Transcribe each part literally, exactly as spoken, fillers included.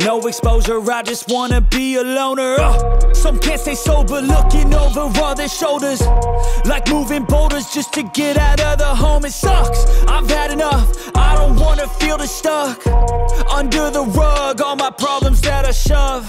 No exposure, I just wanna be a loner. uh, Some can't stay sober, looking over all their shoulders, like moving boulders just to get out of the home. It sucks, I've had enough, I don't wanna feel the stuck under the rug, all my problems that I shove.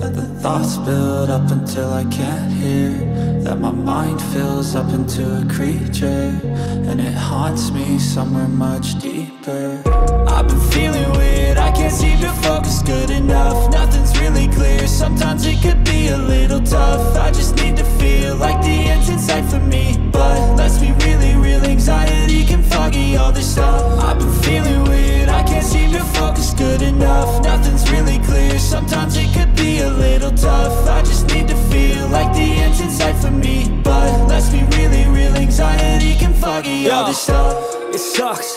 that the thoughts build up until I can't hear, that my mind fills up into a creature, and it haunts me somewhere much deeper. I've been feeling weird, I can't seem to focus good enough, nothing's really clear, sometimes it could be a little tough. I just need to feel like the end's in sight for me, but let's be really real, anxiety can foggy all this stuff. I've been feeling weird, I can't seem to focus good enough, nothing's really clear, sometimes it could be a little tough. I just need to feel like the end's in sight for me, but let's be really real, anxiety can foggy all this stuff. It sucks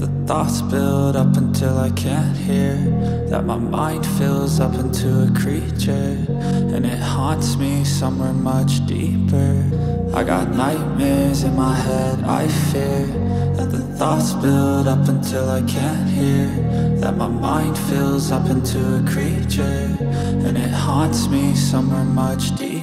the thoughts build up until I can't hear, that my mind fills up into a creature, and it haunts me somewhere much deeper. I got nightmares in my head, I fear that the thoughts build up until I can't hear, that my mind fills up into a creature, and it haunts me somewhere much deeper.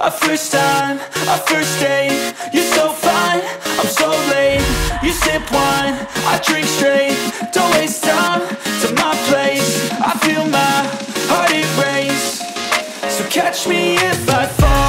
A first time, a first date. You're so fine, I'm so late. You sip wine, I drink straight. Don't waste time to my place. I feel my heart erase. So catch me if I fall.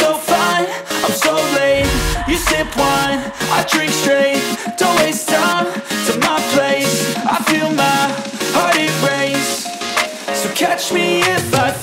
so fine, I'm so late. I drink straight, don't waste time to my place. I feel my heart erase, so catch me if I